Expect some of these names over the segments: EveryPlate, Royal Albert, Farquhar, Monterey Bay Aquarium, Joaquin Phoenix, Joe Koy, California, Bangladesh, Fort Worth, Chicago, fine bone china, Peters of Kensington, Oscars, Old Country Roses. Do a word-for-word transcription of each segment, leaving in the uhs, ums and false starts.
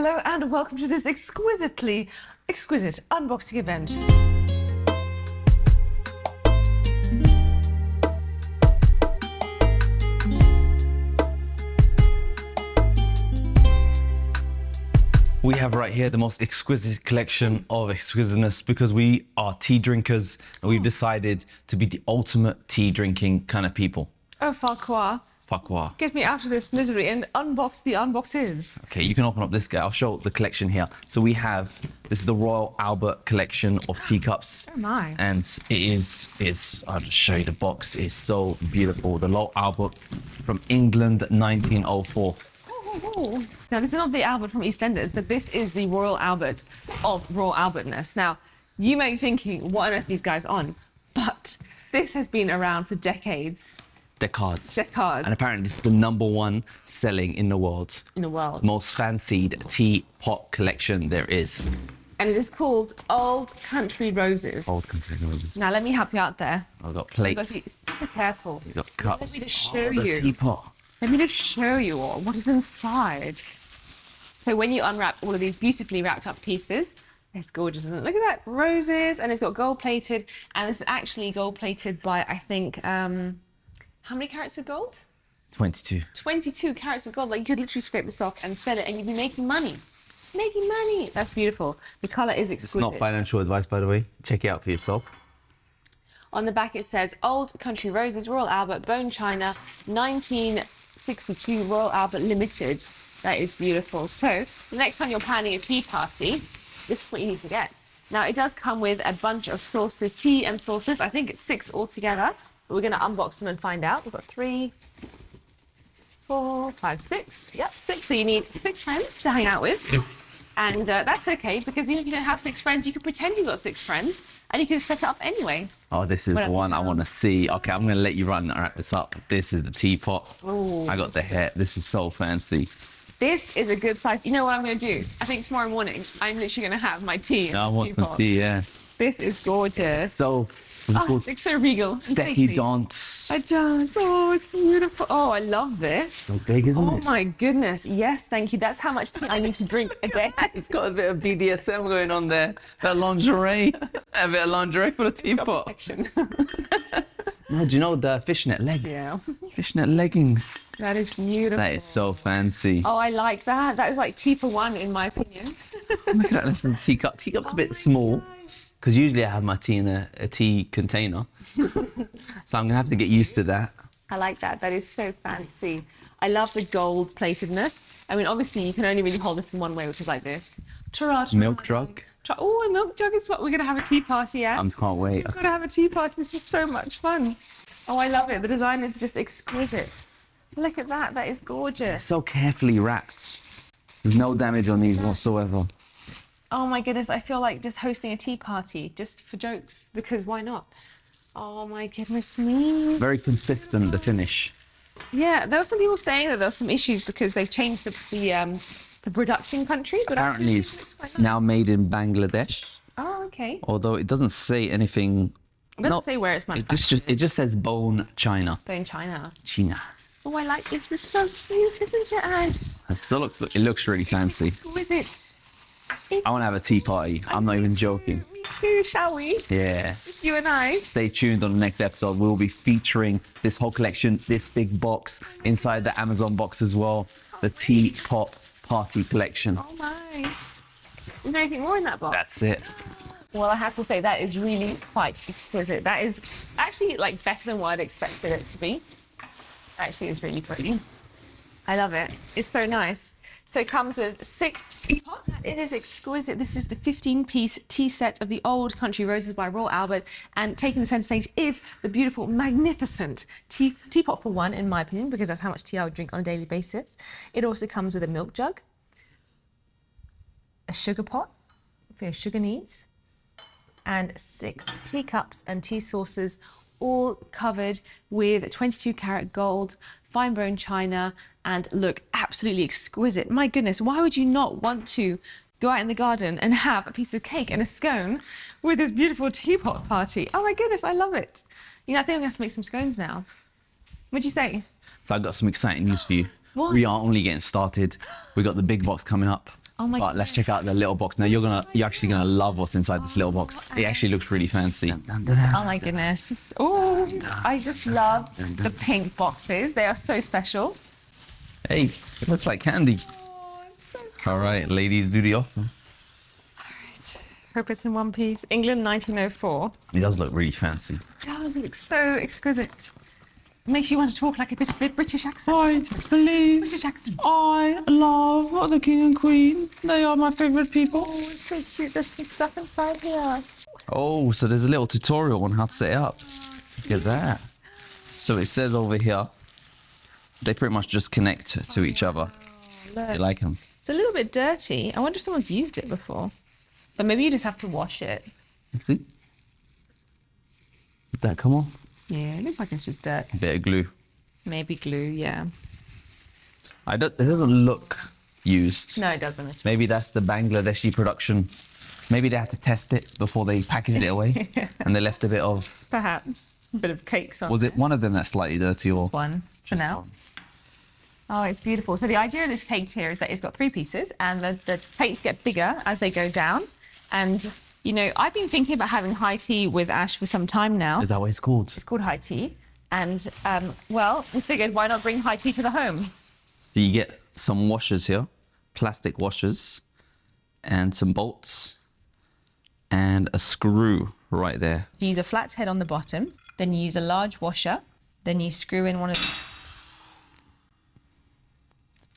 Hello and welcome to this exquisitely exquisite unboxing event. We have right here the most exquisite collection of exquisiteness because we are tea drinkers and we've decided to be the ultimate tea drinking kind of people. Oh, Farquhar. Farquhar. Get me out of this misery and unbox the unboxes. Okay, you can open up this guy. I'll show the collection here. So we have, this is the Royal Albert collection of teacups. Oh my. And it is, it's, I'll just show you the box. It's so beautiful. The Royal Albert from England, nineteen oh four. Ooh. Now, this is not the Albert from EastEnders, but this is the Royal Albert of Royal Albertness. Now, you may be thinking, what on earth are these guys on? But this has been around for decades. Decades. Decades. And apparently it's the number one selling in the world. In the world. Most fancied teapot collection there is. And it is called Old Country Roses. Old Country Roses. Now, let me help you out there. I've got plates. You've got to be super careful. You've got cups. Let me just show oh, you. The teapot. Let me just show you all what is inside. So when you unwrap all of these beautifully wrapped up pieces, it's gorgeous, isn't it? Look at that, roses, and it's got gold-plated, and this is actually gold-plated by, I think, um, how many carats of gold? twenty-two. twenty-two carats of gold. Like, you could literally scrape this off and sell it, and you'd be making money. Making money. That's beautiful. The colour is exquisite. It's not financial advice, by the way. Check it out for yourself. On the back, it says, Old Country Roses, Royal Albert, Bone China, nineteen sixty-two Royal Albert Limited. That is beautiful. So the next time you're planning a tea party, this is what you need to get. Now, it does come with a bunch of sauces, tea and sauces. I think it's six altogether. We're going to unbox them and find out. We've got three, four, five, six. Yep, six. So you need six friends to hang out with. And uh, that's OK, because even if you don't have six friends, you can pretend you've got six friends, and you can set it up anyway. Oh, this is the one I want to see. OK, I'm going to let you run and wrap this up. This is the teapot. Ooh. I got the hair. This is so fancy. This is a good size. You know what I'm going to do? I think tomorrow morning, I'm literally going to have my tea. I want some tea, yeah. This is gorgeous. So, oh, it's so regal. Décadence. It does. Oh, it's beautiful. Oh, I love this. So big, isn't it? Oh, my goodness. Yes, thank you. That's how much tea I need to drink a day. It's got a bit of B D S M going on there. That lingerie. A bit of lingerie for the teapot. No, do you know the fishnet legs? Yeah. Fishnet leggings. That is beautiful. That is so fancy. Oh, I like that. That is like tea for one, in my opinion. Look at that, less than teacup. Teacup's oh a bit small. Gosh. Because usually I have my tea in a, a tea container. So I'm going to have to get used to that. I like that. That is so fancy. I love the gold platedness. I mean, obviously, you can only really hold this in one way, which is like this. Ta-ra, ta-ra. Milk jug. Oh, a milk jug is what we're going to have a tea party at. I can't wait. We're going to have a tea party. This is so much fun. Oh, I love it. The design is just exquisite. Look at that. That is gorgeous. It's so carefully wrapped. There's no damage on these whatsoever. Oh, my goodness, I feel like just hosting a tea party, just for jokes, because why not? Oh, my goodness me. Very consistent, the finish. Yeah, there were some people saying that there were some issues because they've changed the, the, um, the production country. But apparently it's, it's nice. Now made in Bangladesh. Oh, OK. Although it doesn't say anything. It doesn't not, say where it's manufactured. It just, it just says Bone China. Bone China. China. Oh, I like this. This is so cute, isn't it, Ash? It still looks, it looks really fancy. Exquisite. I want to have a tea party. I'm not even joking. Me too, shall we? Yeah. Just you and I. Stay tuned on the next episode. We'll be featuring this whole collection, this big box, inside the Amazon box as well, the teapot party collection. Oh, my. Is there anything more in that box? That's it. Well, I have to say, that is really quite exquisite. That is actually, like, better than what I'd expected it to be. Actually, it's really pretty. I love it. It's so nice. So it comes with six teapots. It is exquisite. This is the fifteen-piece tea set of the Old Country Roses by Royal Albert. And taking the centre stage is the beautiful, magnificent tea teapot for one, in my opinion, because that's how much tea I would drink on a daily basis. It also comes with a milk jug, a sugar pot for your sugar needs, and six teacups and tea saucers, all covered with twenty-two karat gold, fine bone china, and look absolutely exquisite. My goodness, why would you not want to go out in the garden and have a piece of cake and a scone with this beautiful teapot party? Oh my goodness, I love it. You know, I think I'm gonna have to make some scones now. What'd you say? So I've got some exciting news for you. What? We are only getting started. We've got the big box coming up. Oh my god. But let's check out the little box. Now you're gonna you're actually gonna love what's inside this little box. It actually looks really fancy. Oh my goodness. Oh, I just love the pink boxes. They are so special. Hey, it looks like candy. Oh, it's so cool. All right, ladies, do the offer. All right. Hope it's in one piece. England nineteen oh four. It does look really fancy. It does. It looks so exquisite. Makes you want to talk like a bit of a British accent. I believe. British accent. I love the King and Queen. They are my favourite people. Oh, it's so cute. There's some stuff inside here. Oh, so there's a little tutorial on how to set it up. Look at that. So it says over here, they pretty much just connect to oh, each other. Look. You like them. It's a little bit dirty. I wonder if someone's used it before. But maybe you just have to wash it. Let's see. Did that come off? Yeah, it looks like it's just dirt. A bit of glue. Maybe glue, yeah. I don't. It doesn't look used. No, it doesn't. Maybe that's the Bangladeshi production. Maybe they had to test it before they packaged it away, and they left a bit of... Perhaps. A bit of cakes on it. Was it one of them that's slightly dirty or...? One, for now. One. Oh, it's beautiful. So the idea of this cake here is that it's got three pieces, and the, the plates get bigger as they go down, and... You know, I've been thinking about having high tea with Ash for some time now. Is that what it's called? It's called high tea. And, um, well, we figured why not bring high tea to the home? So you get some washers here, plastic washers, and some bolts, and a screw right there. So you use a flat head on the bottom, then you use a large washer, then you screw in one of the...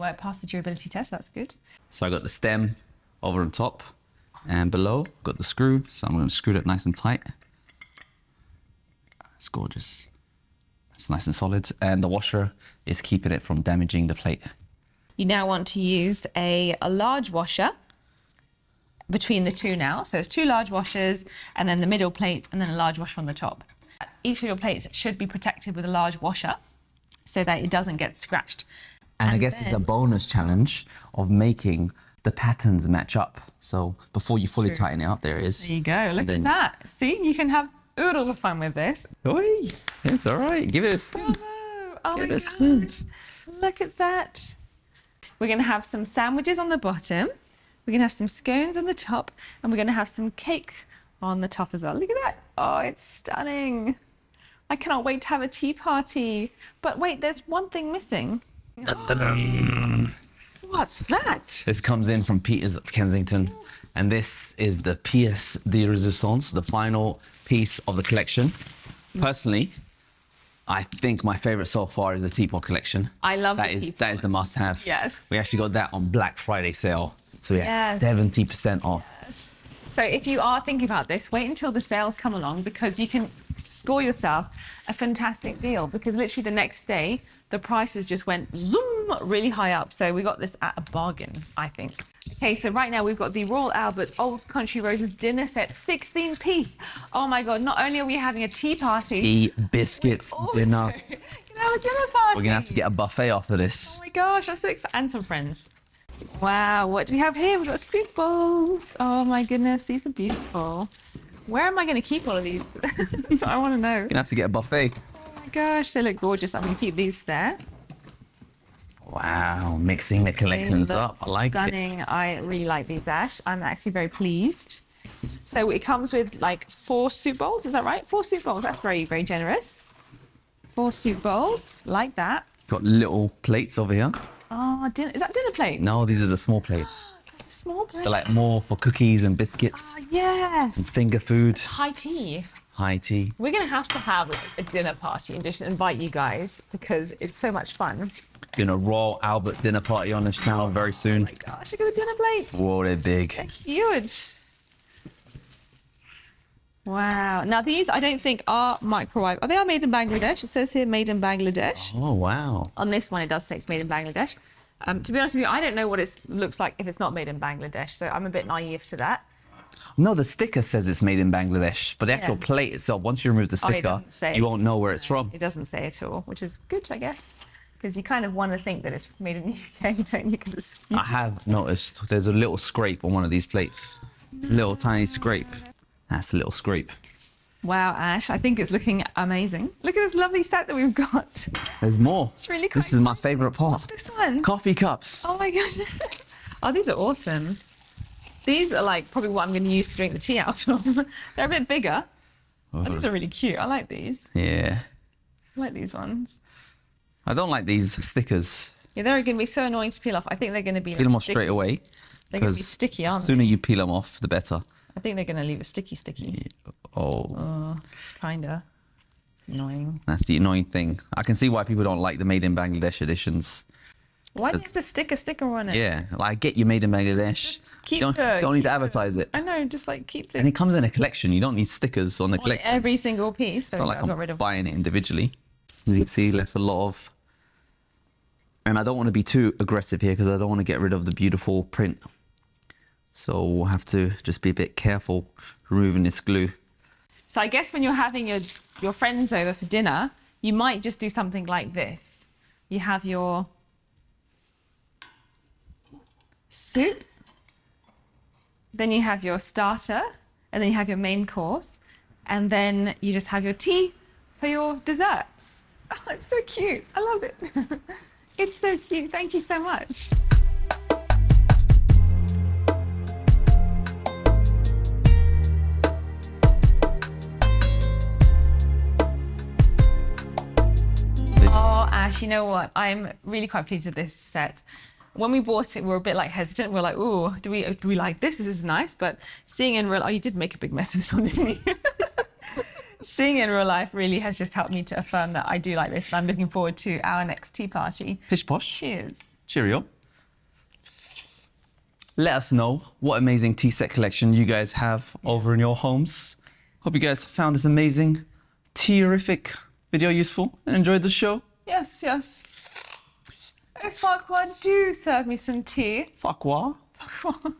Well, it passed the durability test, that's good. So I got the stem over on top. And below, got the screw, so I'm going to screw it up nice and tight. It's gorgeous. It's nice and solid, and the washer is keeping it from damaging the plate. You now want to use a, a large washer between the two now. So it's two large washers, and then the middle plate, and then a large washer on the top. Each of your plates should be protected with a large washer so that it doesn't get scratched. And, and I guess then... it's a bonus challenge of making the patterns match up. So before you fully tighten it up, there is. There you go, look at that. See, you can have oodles of fun with this. Oi, it's all right, give it a spin. Oh, oh give it a spin. Look at that. We're gonna have some sandwiches on the bottom. We're gonna have some scones on the top, and we're gonna have some cakes on the top as well. Look at that, oh, it's stunning. I cannot wait to have a tea party. But wait, there's one thing missing. What's that? This comes in from Peters of Kensington, and this is the pièce de résistance, the final piece of the collection. Personally, I think my favourite so far is the teapot collection. I love that. The is, teapot. That is the must-have. Yes. We actually got that on Black Friday sale, so we had seventy percent yes. off. Yes. So if you are thinking about this, wait until the sales come along, because you can score yourself a fantastic deal, because literally the next day, the prices just went zoom really high up. So we got this at a bargain, I think. Okay, so right now we've got the Royal Albert Old Country Roses dinner set, sixteen piece. Oh my God, not only are we having a tea party, tea, biscuits, dinner. We're gonna have a dinner party. We're gonna have to get a buffet after this. Oh my gosh, I'm so excited. And some friends. Wow, what do we have here? We've got soup bowls. Oh my goodness, these are beautiful. Where am I going to keep all of these? That's what I want to know. You're going to have to get a buffet. Oh my gosh, they look gorgeous. I'm going to keep these there. Wow, mixing the collections up. I like stunning. It. Stunning. I really like these, Ash. I'm actually very pleased. So it comes with like four soup bowls, is that right? Four soup bowls. That's very, very generous. Four soup bowls, like that. Got little plates over here. Oh, dinner. Is that dinner plate? No, these are the small plates. Small plates. They're like more for cookies and biscuits. Oh, yes. And finger food. High tea. High tea. We're going to have to have a dinner party and just invite you guys, because it's so much fun. Going to Royal Albert dinner party on this channel very soon. Oh my gosh, look at the dinner plates. Whoa, they're big. They're huge. Wow. Now these, I don't think are microwave. Oh, they are made in Bangladesh. It says here, made in Bangladesh. Oh, wow. On this one, it does say it's made in Bangladesh. Um, to be honest with you, I don't know what it looks like if it's not made in Bangladesh, so I'm a bit naive to that. No, the sticker says it's made in Bangladesh, but the actual yeah. plate itself, once you remove the sticker, oh, you won't know where it's from. It doesn't say at all, which is good, I guess, because you kind of want to think that it's made in the U K, don't you? Because it's... I have noticed there's a little scrape on one of these plates. Little tiny scrape. That's a little scrape. Wow, Ash, I think it's looking amazing. Look at this lovely set that we've got. There's more. It's really cool. This is my favourite part. What's this one? Coffee cups. Oh, my goodness. Oh, these are awesome. These are like probably what I'm going to use to drink the tea out of. They're a bit bigger. Oh, these are really cute. I like these. Yeah. I like these ones. I don't like these stickers. Yeah, they're going to be so annoying to peel off. I think they're going to be... Peel like, them off sticky. Straight away. They're going to be sticky, aren't they? The sooner you peel them off, the better. I think they're going to leave a sticky, sticky. Yeah. Oh. Oh, kind of. It's annoying. That's the annoying thing. I can see why people don't like the Made in Bangladesh editions. Why do you have to stick a sticker on it? Yeah, like, I get you Made in Bangladesh. Just keep don't, the, don't need keep to advertise the, it. I know, just like keep it. And it comes in a collection. You don't need stickers on the on collection. Every single piece. It's not like I'm got rid of buying it individually. You can see left a lot of... And I don't want to be too aggressive here because I don't want to get rid of the beautiful print. So we'll have to just be a bit careful removing this glue. So I guess when you're having your, your friends over for dinner, you might just do something like this. You have your... soup, then you have your starter, and then you have your main course, and then you just have your tea for your desserts. Oh, it's so cute. I love it. It's so cute. Thank you so much. Oh, Ash, you know what? I'm really quite pleased with this set. When we bought it, we were a bit like hesitant. We were like, "Ooh, do we do we like this? This is nice." But seeing in real life, oh, you did make a big mess of this one, didn't you? Seeing in real life really has just helped me to affirm that I do like this. And I'm looking forward to our next tea party. Pish posh. Cheers. Cheerio. Let us know what amazing tea set collection you guys have yeah. over in your homes. Hope you guys found this amazing, tea-rific video useful and enjoyed the show. Yes, yes. Farquhar, do serve me some tea. Farquhar? Farquhar.